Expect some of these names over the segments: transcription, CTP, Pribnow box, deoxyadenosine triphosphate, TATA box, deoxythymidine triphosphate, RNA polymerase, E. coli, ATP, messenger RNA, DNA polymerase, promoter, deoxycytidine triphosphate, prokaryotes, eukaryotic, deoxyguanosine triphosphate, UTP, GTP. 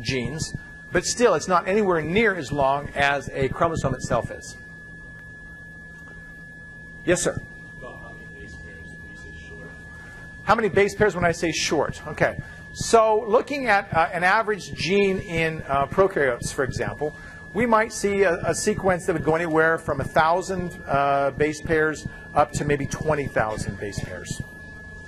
genes, but still it's not anywhere near as long as a chromosome itself is. Yes, sir? How many base pairs when I say short? Okay. So looking at an average gene in prokaryotes, for example, we might see a sequence that would go anywhere from 1,000 base pairs up to maybe 20,000 base pairs,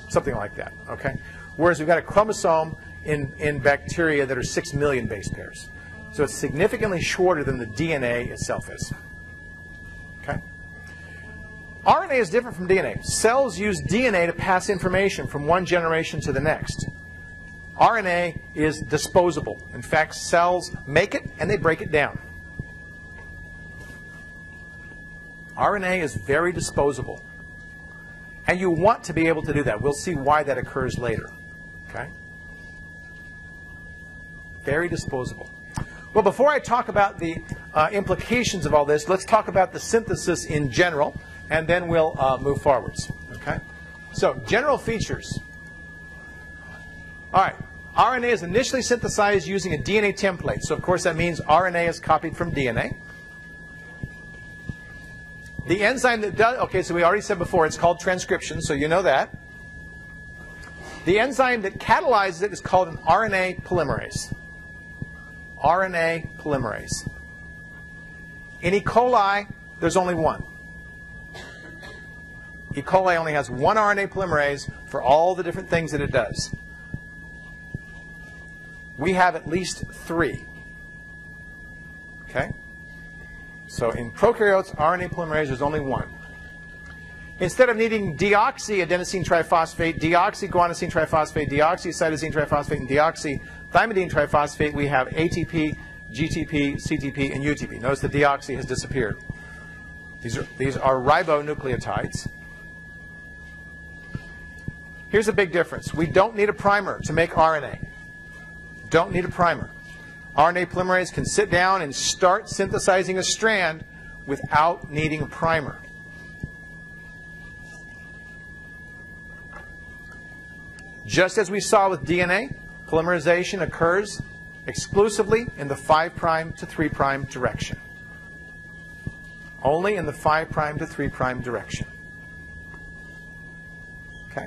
something like that. Okay. Whereas we've got a chromosome in bacteria that are 6 million base pairs. So it's significantly shorter than the DNA itself is. Okay. RNA is different from DNA. Cells use DNA to pass information from one generation to the next. RNA is disposable. In fact, cells make it and they break it down. RNA is very disposable. And you want to be able to do that. We'll see why that occurs later. Okay? Very disposable. Well, before I talk about the implications of all this, let's talk about the synthesis in general, and then we'll move forwards. Okay? So, general features. All right. RNA is initially synthesized using a DNA template. So, of course, that means RNA is copied from DNA. The enzyme that does, okay, so we already said before, it's called transcription, so you know that. The enzyme that catalyzes it is called an RNA polymerase. RNA polymerase. In E. coli, there's only one. E. coli only has one RNA polymerase for all the different things that it does. We have at least three. Okay? So in prokaryotes, RNA polymerase, there's only one. Instead of needing deoxyadenosine triphosphate, deoxyguanosine triphosphate, deoxycytidine triphosphate, and deoxythymidine triphosphate, we have ATP, GTP, CTP, and UTP. Notice the deoxy has disappeared. These are ribonucleotides. Here's a big difference. We don't need a primer to make RNA. Don't need a primer. RNA polymerase can sit down and start synthesizing a strand without needing a primer. Just as we saw with DNA, polymerization occurs exclusively in the 5' to 3' direction. Only in the 5' to 3' direction. Okay?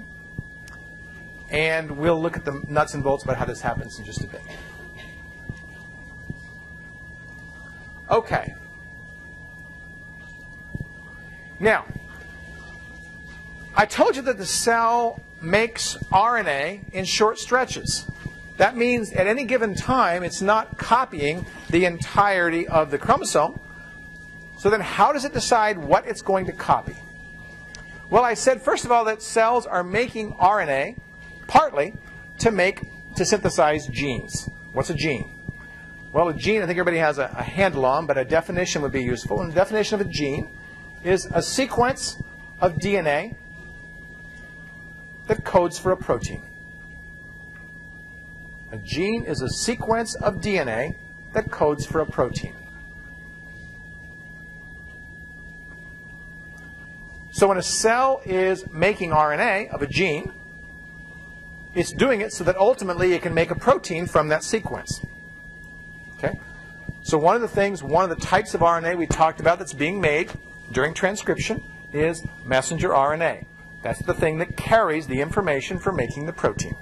And we'll look at the nuts and bolts about how this happens in just a bit. Okay. Now, I told you that the cell makes RNA in short stretches. That means at any given time, it's not copying the entirety of the chromosome. So then how does it decide what it's going to copy? Well, I said, first of all, that cells are making RNA partly to synthesize genes. What's a gene? Well, a gene, I think everybody has a handle on, but a definition would be useful. And the definition of a gene is a sequence of DNA that codes for a protein. A gene is a sequence of DNA that codes for a protein. So when a cell is making RNA of a gene, it's doing it so that ultimately it can make a protein from that sequence. Okay? So one of the types of RNA we talked about that's being made during transcription is messenger RNA. That's the thing that carries the information for making the protein.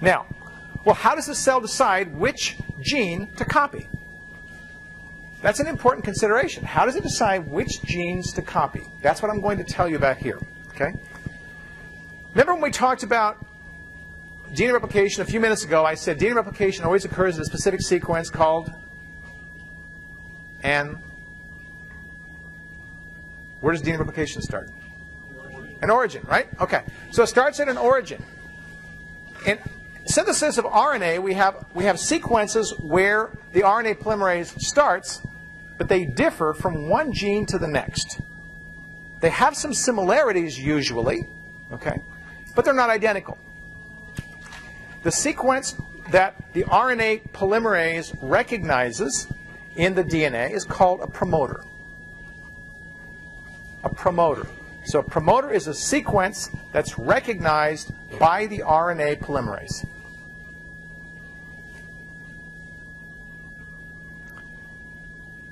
Now, well, how does the cell decide which gene to copy? That's an important consideration. How does it decide which genes to copy? That's what I'm going to tell you about here. Okay? Remember when we talked about DNA replication a few minutes ago, I said DNA replication always occurs in a specific sequence called an. Where does DNA replication start? An origin, right? Okay. So it starts at an origin. In synthesis of RNA, we have sequences where the RNA polymerase starts, but they differ from one gene to the next. They have some similarities usually, okay, but they're not identical. The sequence that the RNA polymerase recognizes in the DNA is called a promoter. A promoter. So a promoter is a sequence that's recognized by the RNA polymerase.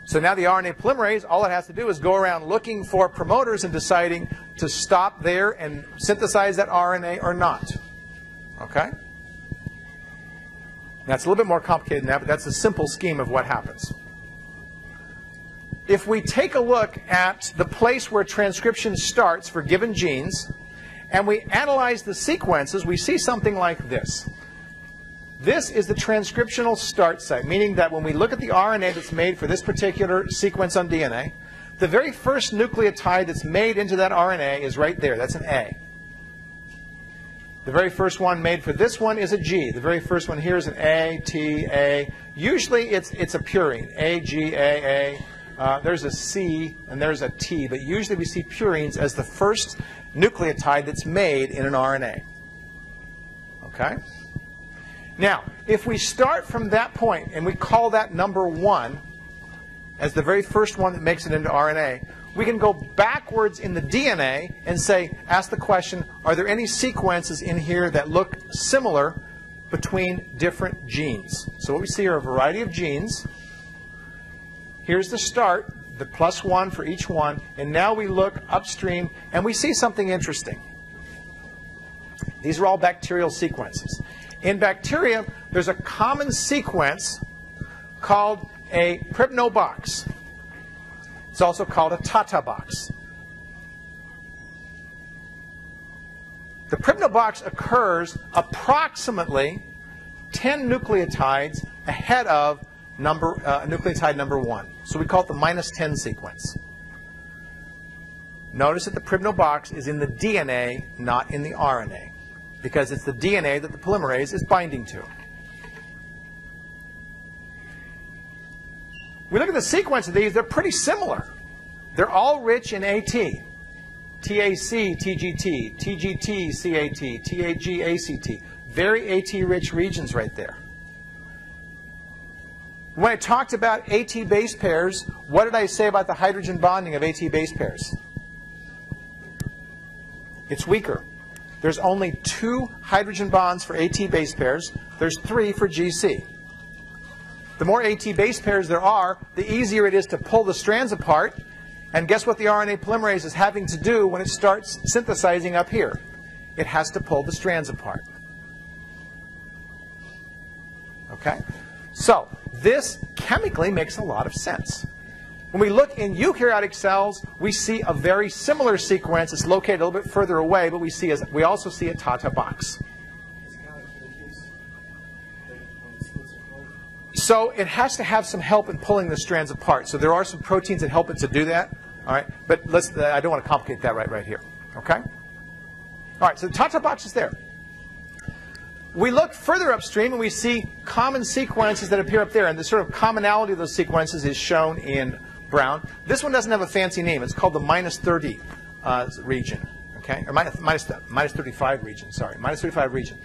So now the RNA polymerase, all it has to do is go around looking for promoters and deciding to stop there and synthesize that RNA or not. Okay? That's a little bit more complicated than that, but that's the simple scheme of what happens. If we take a look at the place where transcription starts for given genes, and we analyze the sequences, we see something like this. This is the transcriptional start site, meaning that when we look at the RNA that's made for this particular sequence on DNA, the very first nucleotide that's made into that RNA is right there. That's an A. The very first one made for this one is a G. The very first one here is an A, T, A. Usually it's a purine, A, G, A, A. There's a C and there's a T, but usually we see purines as the first nucleotide that's made in an RNA. Okay? Now, if we start from that point and we call that number 1 as the very first one that makes it into RNA, we can go backwards in the DNA and say, ask the question, are there any sequences in here that look similar between different genes? So what we see are a variety of genes. Here's the start, the +1 for each one, and now we look upstream and we see something interesting. These are all bacterial sequences. In bacteria, there's a common sequence called a Pribnow box. It's also called a TATA box. The Pribnow box occurs approximately 10 nucleotides ahead of nucleotide number 1. So we call it the -10 sequence. Notice that the Pribnow box is in the DNA, not in the RNA, because it's the DNA that the polymerase is binding to. We look at the sequence of these, they're pretty similar. They're all rich in AT, TAC, TGT, TGT, CAT, TAG, ACT, very AT-rich regions right there. When I talked about AT base pairs, what did I say about the hydrogen bonding of AT base pairs? It's weaker. There's only 2 hydrogen bonds for AT base pairs. There's 3 for GC. The more AT base pairs there are, the easier it is to pull the strands apart. And guess what the RNA polymerase is having to do when it starts synthesizing up here? It has to pull the strands apart. Okay? So this chemically makes a lot of sense. When we look in eukaryotic cells, we see a very similar sequence. It's located a little bit further away, but we also see a TATA box. So it has to have some help in pulling the strands apart. So there are some proteins that help it to do that. All right, but I don't want to complicate that right here. Okay. All right. So the TATA box is there. We look further upstream and we see common sequences that appear up there, and the sort of commonality of those sequences is shown in brown. This one doesn't have a fancy name. It's called the -30 region, okay? Or minus 35 region, sorry, -35 region.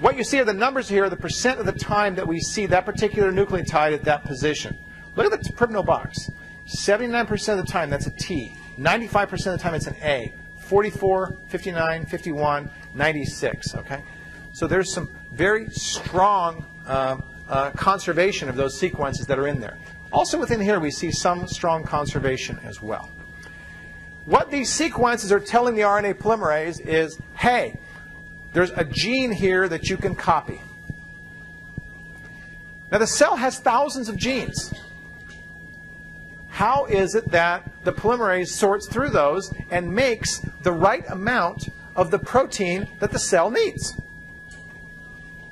What you see are the numbers here, the percent of the time that we see that particular nucleotide at that position. Look at the Pribnow box. 79% of the time, that's a T. 95% of the time, it's an A. 44, 59, 51, 96, okay? So there's some very strong conservation of those sequences that are in there. Also within here, we see some strong conservation as well. What these sequences are telling the RNA polymerase is, hey, there's a gene here that you can copy. Now, the cell has thousands of genes. How is it that the polymerase sorts through those and makes the right amount of the protein that the cell needs?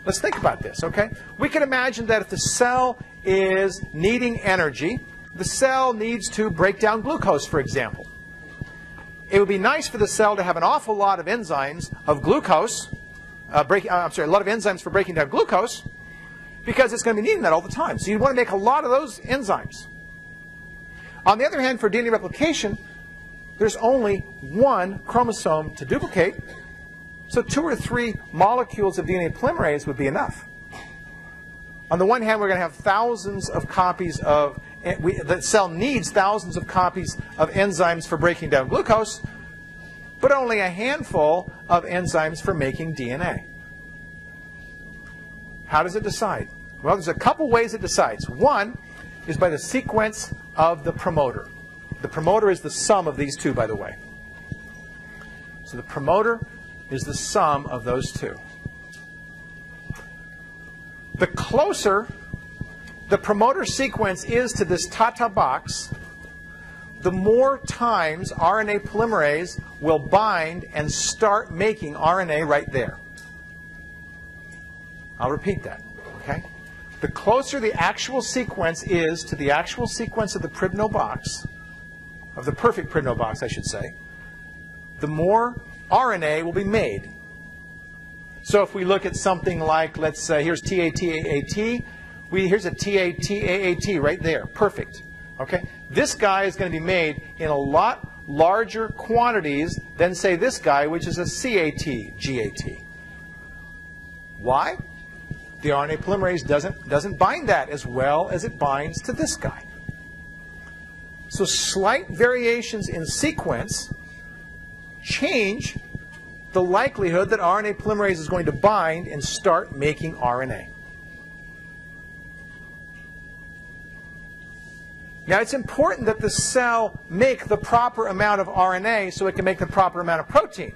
Let's think about this, okay? We can imagine that if the cell is needing energy, the cell needs to break down glucose, for example. It would be nice for the cell to have an awful lot of enzymes of glucose, a lot of enzymes for breaking down glucose, because it's going to be needing that all the time. So you want to make a lot of those enzymes. On the other hand, for DNA replication, there's only 1 chromosome to duplicate. So 2 or 3 molecules of DNA polymerase would be enough. On the one hand, we're going to have thousands of copies of, the cell needs thousands of copies of enzymes for breaking down glucose, but only a handful of enzymes for making DNA. How does it decide? Well, there's a couple ways it decides. One is by the sequence of the promoter. The promoter is the sum of these two, by the way. So the promoter is the sum of those two. The closer the promoter sequence is to this TATA box, the more times RNA polymerase will bind and start making RNA right there. I'll repeat that, okay? The closer the actual sequence is to the actual sequence of the Pribnow box, of the perfect Pribnow box, I should say, the more RNA will be made. So if we look at something like, let's say, here's TATAAT, here's a TATAAT right there, perfect. Okay? This guy is going to be made in a lot larger quantities than, say, this guy, which is a CATGAT. Why? The RNA polymerase doesn't bind that as well as it binds to this guy. So slight variations in sequence change the likelihood that RNA polymerase is going to bind and start making RNA. Now, it's important that the cell make the proper amount of RNA so it can make the proper amount of protein.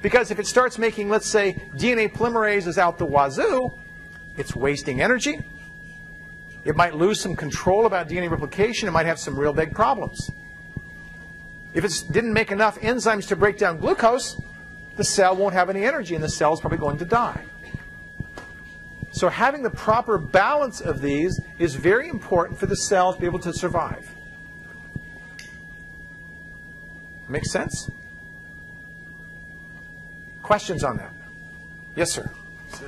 Because if it starts making, let's say, DNA polymerases out the wazoo, it's wasting energy. It might lose some control about DNA replication. It might have some real big problems. If it didn't make enough enzymes to break down glucose, the cell won't have any energy, and the cell is probably going to die. So having the proper balance of these is very important for the cell to be able to survive. Make sense? Questions on that? Yes, sir? So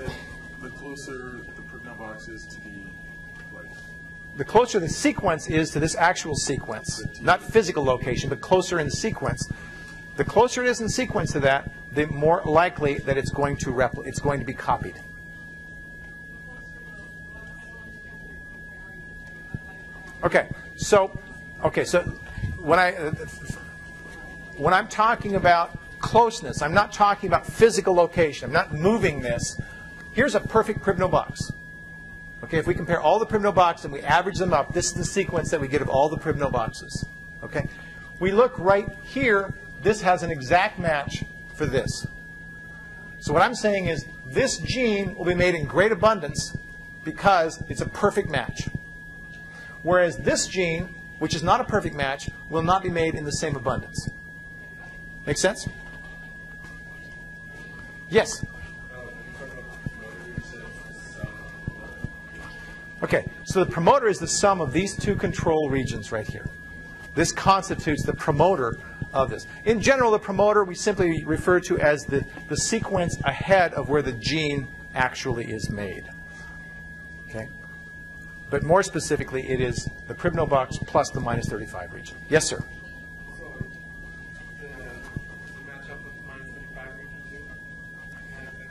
the closer the Pribnow box is to the, like, the closer the sequence is to this actual sequence, not physical location, but closer in sequence. The closer it is in sequence to that, the more likely that it's going to be copied. Okay, so when I'm talking about closeness, I'm not talking about physical location. I'm not moving this. Here's a perfect Pribnow box. Okay, if we compare all the Pribnow boxes and we average them up, this is the sequence that we get of all the Pribnow boxes. Okay, we look right here. This has an exact match for this. So what I'm saying is this gene will be made in great abundance because it's a perfect match. Whereas this gene, which is not a perfect match, will not be made in the same abundance. Make sense? Yes? Okay, so the promoter is the sum of these two control regions right here. This constitutes the promoter of this. In general, the promoter we simply refer to as the sequence ahead of where the gene actually is made. Okay? But more specifically, it is the Pribnow box plus the minus 35 region. Yes, sir? So does it match up with the minus 35 region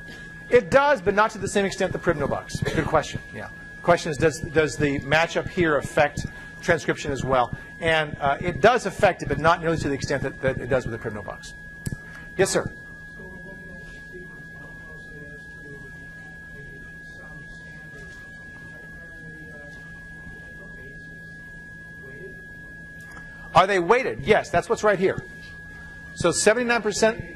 too? It does, but not to the same extent the Pribnow box. Good question, yeah. Question is, does the matchup here affect transcription as well? And it does affect it, but not nearly to the extent that it does with the Pribnow box. Yes, sir? Are they weighted? Yes, that's what's right here. So 79%.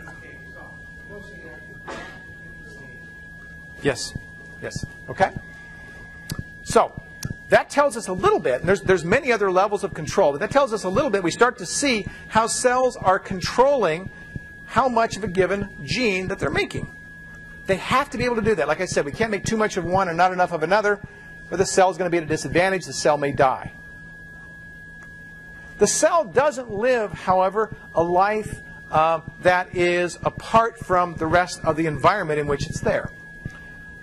Yes, yes, okay. So that tells us a little bit, and there's many other levels of control, but that tells us a little bit. We start to see how cells are controlling how much of a given gene that they're making. They have to be able to do that. Like I said, we can't make too much of one and not enough of another, or the cell's going to be at a disadvantage. The cell may die. The cell doesn't live, however, a life that is apart from the rest of the environment in which it's there.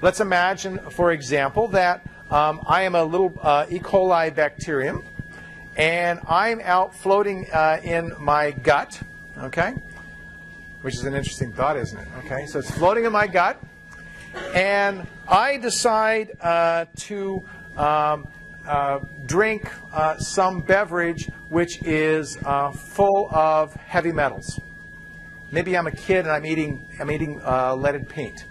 Let's imagine, for example, that I am a little E. coli bacterium, and I'm out floating in my gut, okay? Which is an interesting thought, isn't it? Okay, so it's floating in my gut, and I decide to drink some beverage which is full of heavy metals. Maybe I'm a kid and I'm eating leaded paint.